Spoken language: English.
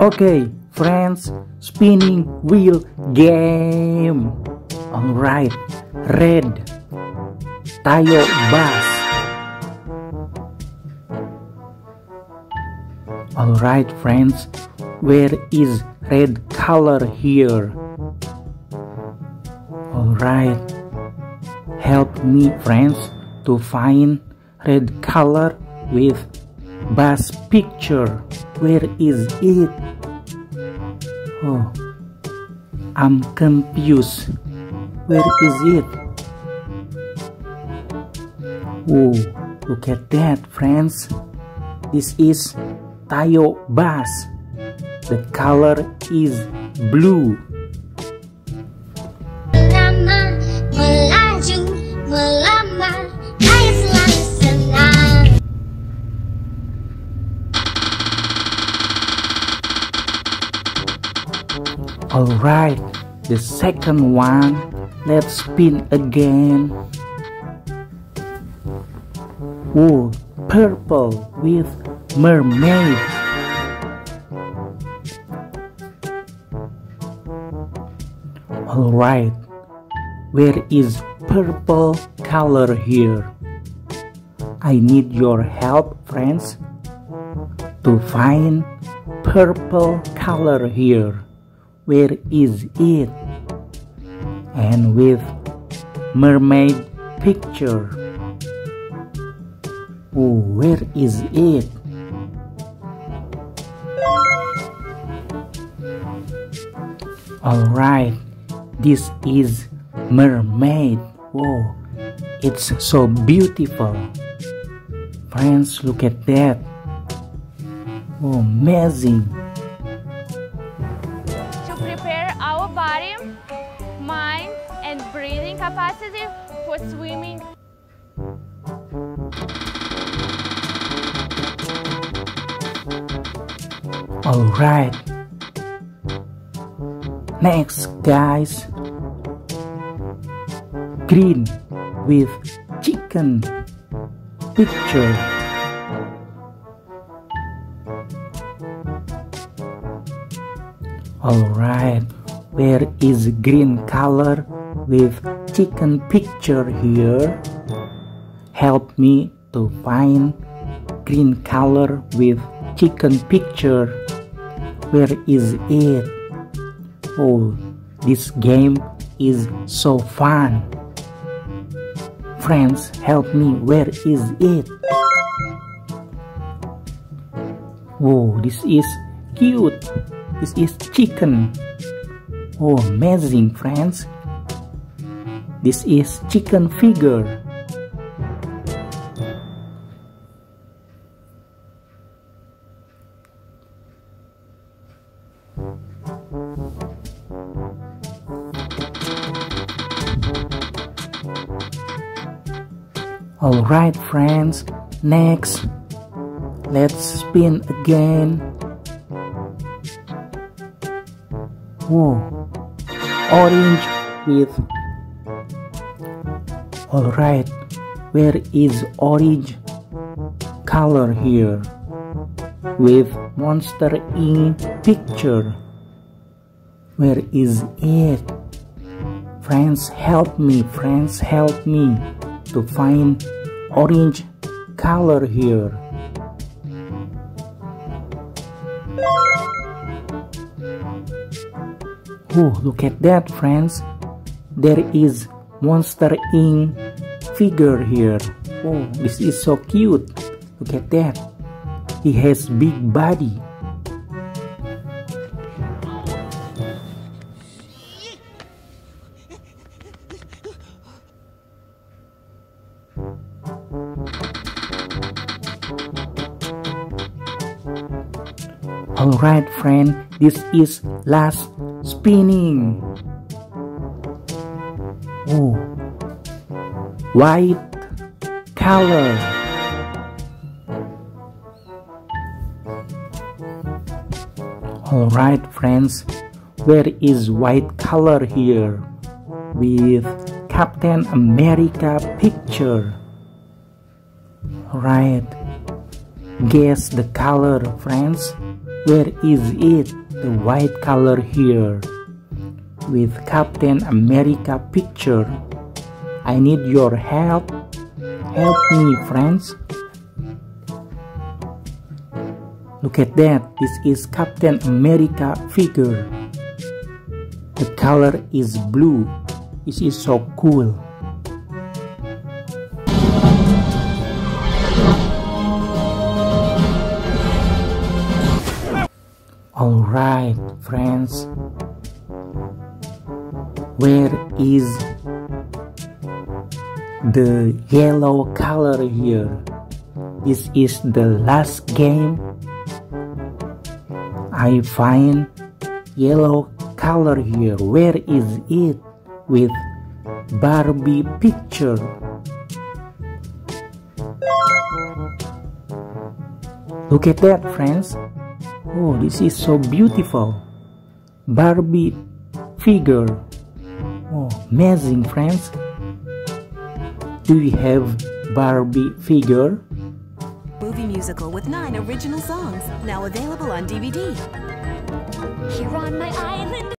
Okay, friends, spinning wheel game. All right, red. Tayo bus. All right, friends, where is red color here? All right, help me, friends, to find red color with bus picture. Where is it? Oh, I'm confused. Where is it? Oh, look at that, friends. This is Tayo bus. The color is blue. Alright, the second one, let's spin again. Ooh, purple with mermaid. Alright, where is purple color here? I need your help, friends, to find purple color here. Where is it? And with mermaid picture. Oh, where is it? Alright, this is mermaid. Whoa, it's so beautiful. Friends, look at that. Oh, amazing. Prepare our body, mind, and breathing capacity for swimming. Alright. Next, guys. Green with chicken picture. Alright, where is green color with chicken picture here? Help me to find green color with chicken picture. Where is it? Oh, this game is so fun. Friends, help me, where is it? Oh, this is cute. This is chicken. Oh, amazing, friends. This is chicken figure. All right, friends. Next, let's spin again. Whoa, orange with. Alright, where is orange color here? With Monster Inc. picture. Where is it? Friends, help me. Friends, help me to find orange color here. Oh, look at that, friends. There is Monster Inc. figure here. Oh, this is so cute. Look at that. He has big body. Alright, friend. This is last spinning. Oh, white color. Alright, friends, where is white color here? With Captain America picture. Alright, guess the color, friends. Where is it? The white color here with Captain America picture. I need your help. Help me, friends. Look at that. This is Captain America figure. The color is blue. This is so cool. Alright, friends. Where is the yellow color here? This is the last game. I find yellow color here. Where is it? With Barbie picture. Look at that, friends. Oh, this is so beautiful. Barbie figure. Oh, amazing, friends. Do we have Barbie figure? Movie musical with 9 original songs, now available on DVD. Here on my island.